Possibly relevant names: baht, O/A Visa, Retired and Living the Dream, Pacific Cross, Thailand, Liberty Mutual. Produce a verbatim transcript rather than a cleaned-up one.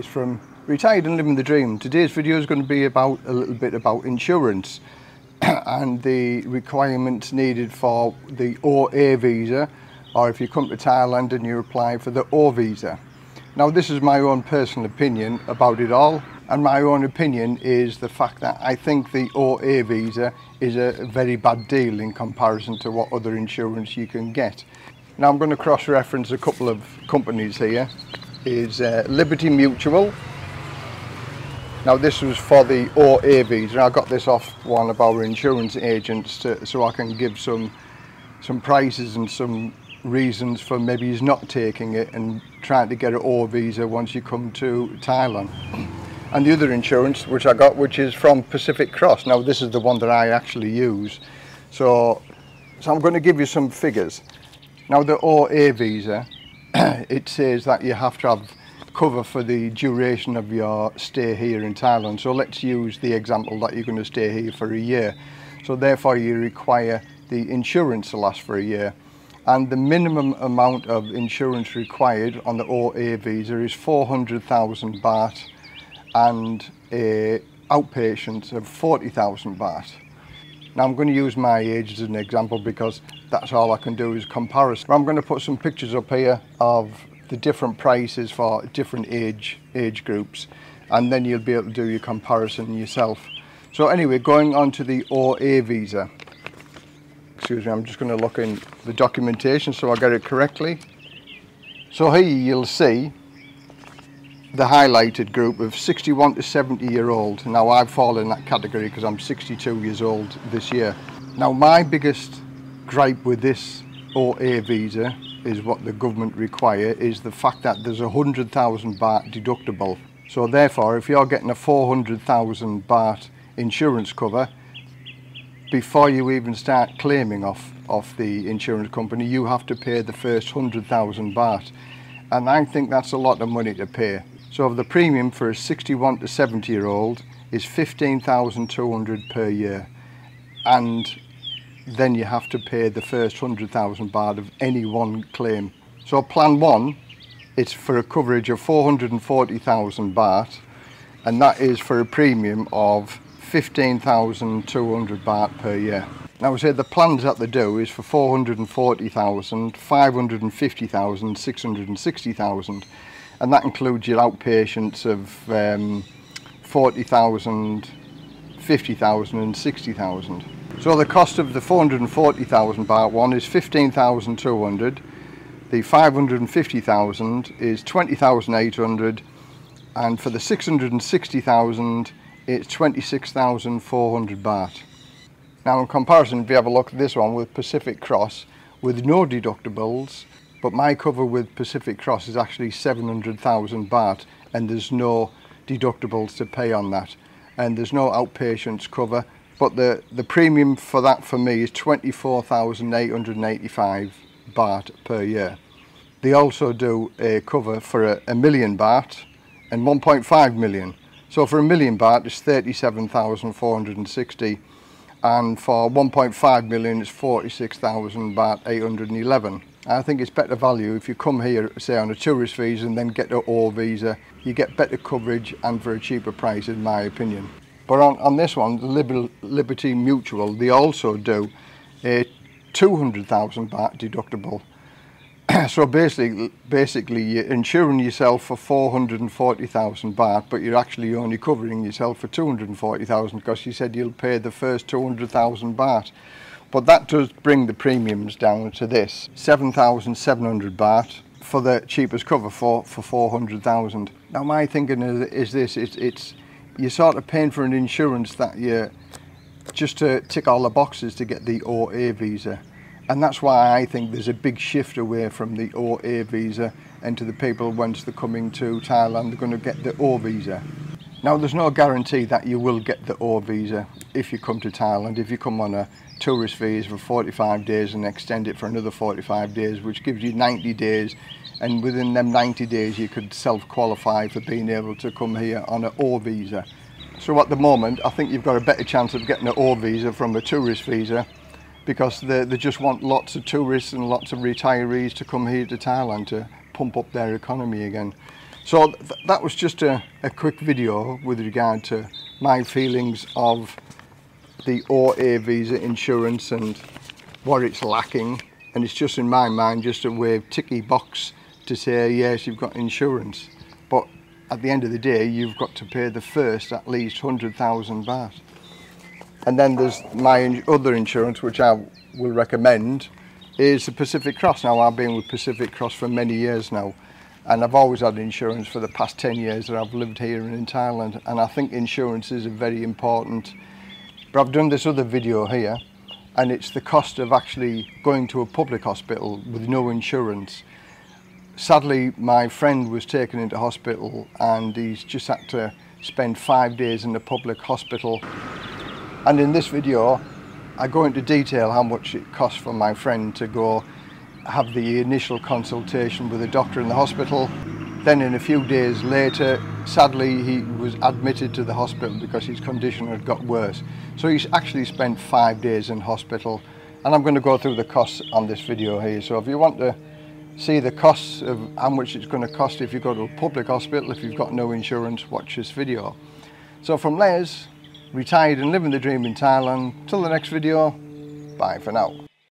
is from Retired and Living the Dream. Today's video is going to be about a little bit about insurance and the requirements needed for the O A visa, or if you come to Thailand and you apply for the O visa. Now, this is my own personal opinion about it all, and my own opinion is the fact that I think the O A visa is a very bad deal in comparison to what other insurance you can get. Now, I'm going to cross-reference a couple of companies here. Is uh, Liberty Mutual. Now, this was for the O A visa, and I got this off one of our insurance agents to, so I can give some some prices and some reasons for maybe he's not taking it and trying to get an O visa once you come to Thailand. And the other insurance which I got, which is from Pacific Cross. Now, this is the one that I actually use, so so I'm going to give you some figures. Now, the O A visa, it says that you have to have cover for the duration of your stay here in Thailand. So let's use the example that you're going to stay here for a year, so therefore you require the insurance to last for a year. And the minimum amount of insurance required on the O A visa is four hundred thousand baht and a outpatient of forty thousand baht. Now, I'm going to use my age as an example because that's all I can do is comparison. I'm going to put some pictures up here of the different prices for different age age groups, and then you'll be able to do your comparison yourself. So anyway, going on to the O A visa. Excuse me, I'm just going to look in the documentation so I get it correctly. So here you'll see the highlighted group of sixty-one to seventy year old. Now, I fall in that category because I'm sixty-two years old this year. Now, my biggest gripe with this O A visa is what the government require is the fact that there's a hundred thousand baht deductible. So therefore, if you're getting a four hundred thousand baht insurance cover, before you even start claiming off, off the insurance company, you have to pay the first one hundred thousand baht. And I think that's a lot of money to pay. So the premium for a sixty-one to seventy year old is fifteen thousand two hundred per year. And then you have to pay the first one hundred thousand baht of any one claim. So plan one, it's for a coverage of four hundred forty thousand baht, and that is for a premium of fifteen thousand two hundred baht per year. Now, I say the plans that they do is for four hundred forty thousand, five hundred fifty thousand, six hundred sixty thousand, and that includes your outpatients of um, forty thousand, fifty thousand and sixty thousand. So the cost of the four hundred forty thousand baht one is fifteen thousand two hundred, the five hundred fifty thousand is twenty thousand eight hundred, and for the six hundred sixty thousand it's twenty-six thousand four hundred baht. Now, in comparison, if you have a look at this one with Pacific Cross with no deductibles, but my cover with Pacific Cross is actually seven hundred thousand baht, and there's no deductibles to pay on that, and there's no outpatients cover, but the the premium for that for me is twenty-four thousand eight hundred eighty-five baht per year. They also do a cover for a, a million baht and one point five million. So for a million baht it's thirty-seven thousand four hundred sixty, and for one point five million it's forty-six thousand eight hundred eleven. I think it's better value if you come here, say on a tourist visa, and then get an O visa. You get better coverage and for a cheaper price, in my opinion. But on, on this one, Liberty Mutual, they also do a two hundred thousand baht deductible. So basically, basically you're insuring yourself for four hundred forty thousand baht, but you're actually only covering yourself for two hundred forty thousand, because you said you'll pay the first two hundred thousand baht. But that does bring the premiums down to this, seven thousand seven hundred baht for the cheapest cover for, for four hundred thousand. Now, my thinking is, is this, it's, it's you're sort of paying for an insurance that you just to tick all the boxes to get the O A visa. And that's why I think there's a big shift away from the O A visa, and to the people once they're coming to Thailand, they're going to get the O visa. Now, there's no guarantee that you will get the O visa if you come to Thailand. If you come on a tourist visa for forty-five days and extend it for another forty-five days, which gives you ninety days, and within them ninety days you could self-qualify for being able to come here on an O visa. So at the moment, I think you've got a better chance of getting an O visa from a tourist visa, because they, they just want lots of tourists and lots of retirees to come here to Thailand to pump up their economy again. So th that was just a, a quick video with regard to my feelings of the O A visa insurance and what it's lacking, and it's just in my mind just a way of ticky box to say yes, you've got insurance, but at the end of the day you've got to pay the first at least one hundred thousand baht. And then there's my other insurance, which I will recommend, is the Pacific Cross. Now, I've been with Pacific Cross for many years now, and I've always had insurance for the past ten years that I've lived here in Thailand, and I think insurance is very important. But I've done this other video here, and it's the cost of actually going to a public hospital with no insurance. Sadly, my friend was taken into hospital and he's just had to spend five days in a public hospital, and in this video I go into detail how much it costs for my friend to go have the initial consultation with a doctor in the hospital. Then in a few days later, sadly, he was admitted to the hospital because his condition had got worse. So he's actually spent five days in hospital, and I'm going to go through the costs on this video here. So if you want to see the costs of how much it's going to cost if you go to a public hospital, if you've got no insurance, watch this video. So from Les, Retired and Living the Dream in Thailand. Till the next video, bye for now.